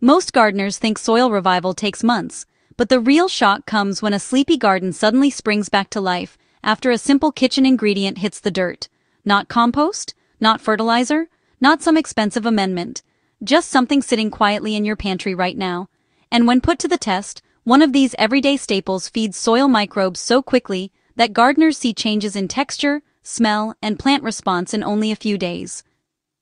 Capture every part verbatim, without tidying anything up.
Most gardeners think soil revival takes months, but the real shock comes when a sleepy garden suddenly springs back to life after a simple kitchen ingredient hits the dirt. Not compost, not fertilizer, not some expensive amendment, just something sitting quietly in your pantry right now. And when put to the test, one of these everyday staples feeds soil microbes so quickly that gardeners see changes in texture, smell, and plant response in only a few days.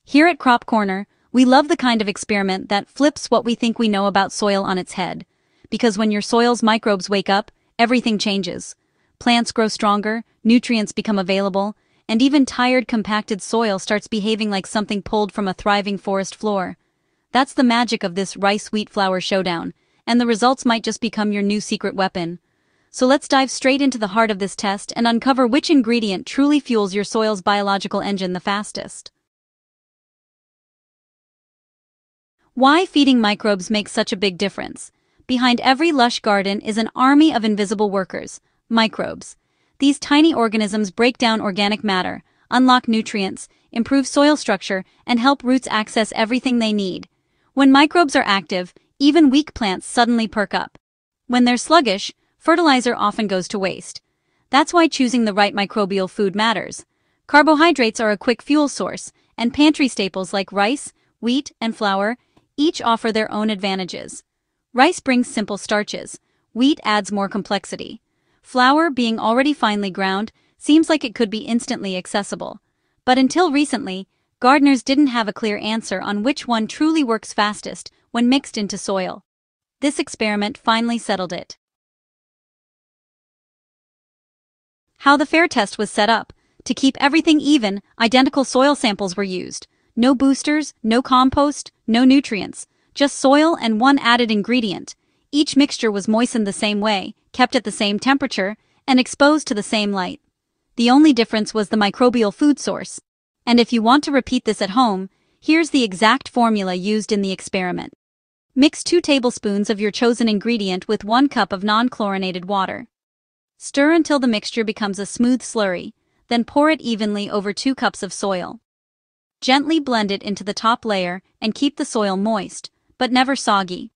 Here at Crop Corner, we love the kind of experiment that flips what we think we know about soil on its head. Because when your soil's microbes wake up, everything changes. Plants grow stronger, nutrients become available, and even tired, compacted soil starts behaving like something pulled from a thriving forest floor. That's the magic of this rice-wheat flour showdown, and the results might just become your new secret weapon. So let's dive straight into the heart of this test and uncover which ingredient truly fuels your soil's biological engine the fastest. Why feeding microbes makes such a big difference? Behind every lush garden is an army of invisible workers, microbes. These tiny organisms break down organic matter, unlock nutrients, improve soil structure, and help roots access everything they need. When microbes are active, even weak plants suddenly perk up. When they're sluggish, fertilizer often goes to waste. That's why choosing the right microbial food matters. Carbohydrates are a quick fuel source, and pantry staples like rice, wheat, and flour each offer their own advantages. Rice brings simple starches. Wheat adds more complexity. Flour, being already finely ground, seems like it could be instantly accessible. But until recently, gardeners didn't have a clear answer on which one truly works fastest when mixed into soil. This experiment finally settled it. How the fair test was set up. To keep everything even, identical soil samples were used. No boosters, no compost, no nutrients, just soil and one added ingredient. Each mixture was moistened the same way, kept at the same temperature, and exposed to the same light. The only difference was the microbial food source. And if you want to repeat this at home, here's the exact formula used in the experiment. Mix two tablespoons of your chosen ingredient with one cup of non-chlorinated water. Stir until the mixture becomes a smooth slurry, then pour it evenly over two cups of soil. Gently blend it into the top layer and keep the soil moist, but never soggy.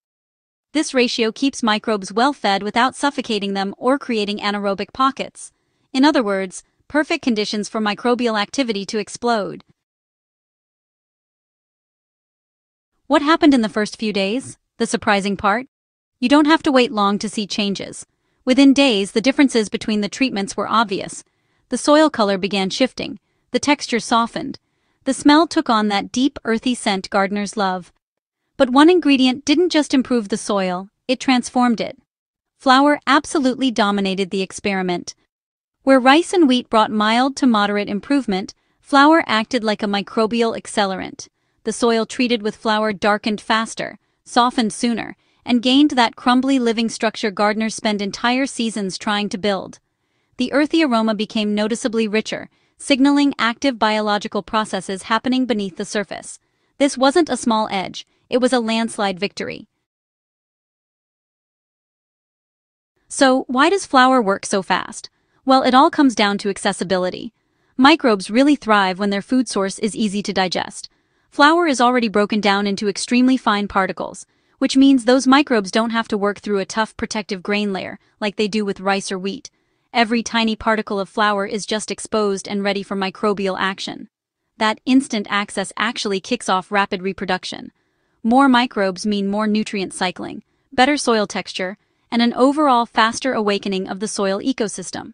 This ratio keeps microbes well fed without suffocating them or creating anaerobic pockets. In other words, perfect conditions for microbial activity to explode. What happened in the first few days? The surprising part? You don't have to wait long to see changes. Within days, the differences between the treatments were obvious. The soil color began shifting. The texture softened. The smell took on that deep, earthy scent gardeners love. But one ingredient didn't just improve the soil, it transformed it. Flour absolutely dominated the experiment. Where rice and wheat brought mild to moderate improvement, flour acted like a microbial accelerant. The soil treated with flour darkened faster, softened sooner, and gained that crumbly living structure gardeners spend entire seasons trying to build. The earthy aroma became noticeably richer, signaling active biological processes happening beneath the surface. This wasn't a small edge, it was a landslide victory. So, why does flour work so fast? Well, it all comes down to accessibility. Microbes really thrive when their food source is easy to digest. Flour is already broken down into extremely fine particles, which means those microbes don't have to work through a tough protective grain layer like they do with rice or wheat. Every tiny particle of flour is just exposed and ready for microbial action. That instant access actually kicks off rapid reproduction. More microbes mean more nutrient cycling, better soil texture, and an overall faster awakening of the soil ecosystem.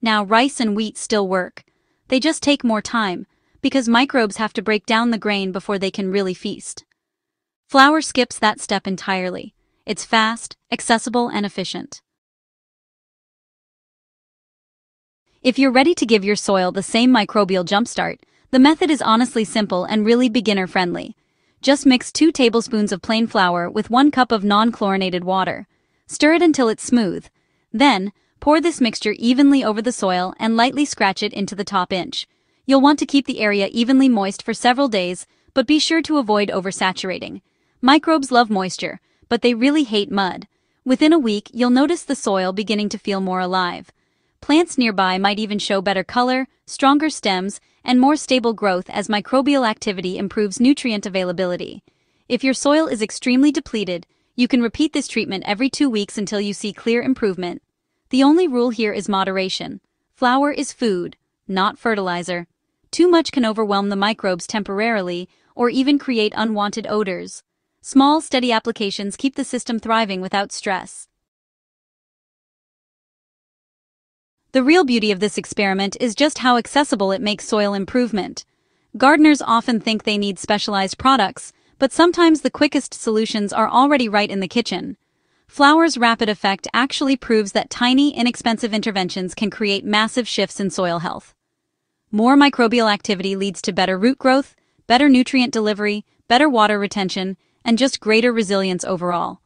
Now, rice and wheat still work. They just take more time, because microbes have to break down the grain before they can really feast. Flour skips that step entirely. It's fast, accessible, and efficient. If you're ready to give your soil the same microbial jumpstart, the method is honestly simple and really beginner-friendly. Just mix two tablespoons of plain flour with one cup of non-chlorinated water. Stir it until it's smooth. Then, pour this mixture evenly over the soil and lightly scratch it into the top inch. You'll want to keep the area evenly moist for several days, but be sure to avoid oversaturating. Microbes love moisture, but they really hate mud. Within a week, you'll notice the soil beginning to feel more alive. Plants nearby might even show better color, stronger stems, and more stable growth as microbial activity improves nutrient availability. If your soil is extremely depleted, you can repeat this treatment every two weeks until you see clear improvement. The only rule here is moderation. Flour is food, not fertilizer. Too much can overwhelm the microbes temporarily or even create unwanted odors. Small, steady applications keep the system thriving without stress. The real beauty of this experiment is just how accessible it makes soil improvement. Gardeners often think they need specialized products, but sometimes the quickest solutions are already right in the kitchen. Flour's rapid effect actually proves that tiny, inexpensive interventions can create massive shifts in soil health. More microbial activity leads to better root growth, better nutrient delivery, better water retention, and just greater resilience overall.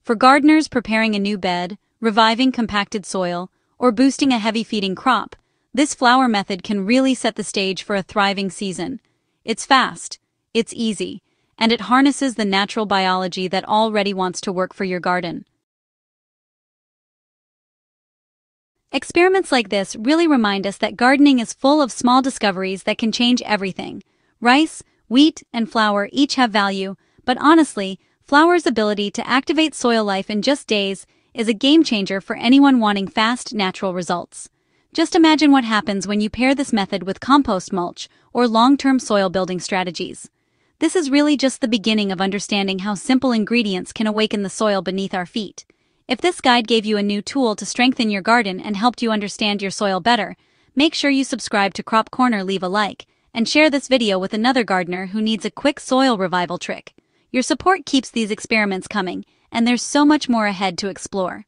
For gardeners preparing a new bed, reviving compacted soil, or boosting a heavy feeding crop, this flour method can really set the stage for a thriving season. It's fast, it's easy, and it harnesses the natural biology that already wants to work for your garden. Experiments like this really remind us that gardening is full of small discoveries that can change everything. Rice, wheat, and flour each have value, but honestly, flour's ability to activate soil life in just days is a game-changer for anyone wanting fast, natural results. Just imagine what happens when you pair this method with compost mulch or long-term soil-building strategies. This is really just the beginning of understanding how simple ingredients can awaken the soil beneath our feet. If this guide gave you a new tool to strengthen your garden and helped you understand your soil better, make sure you subscribe to Crop Corner, leave a like, and share this video with another gardener who needs a quick soil revival trick. Your support keeps these experiments coming, and there's so much more ahead to explore.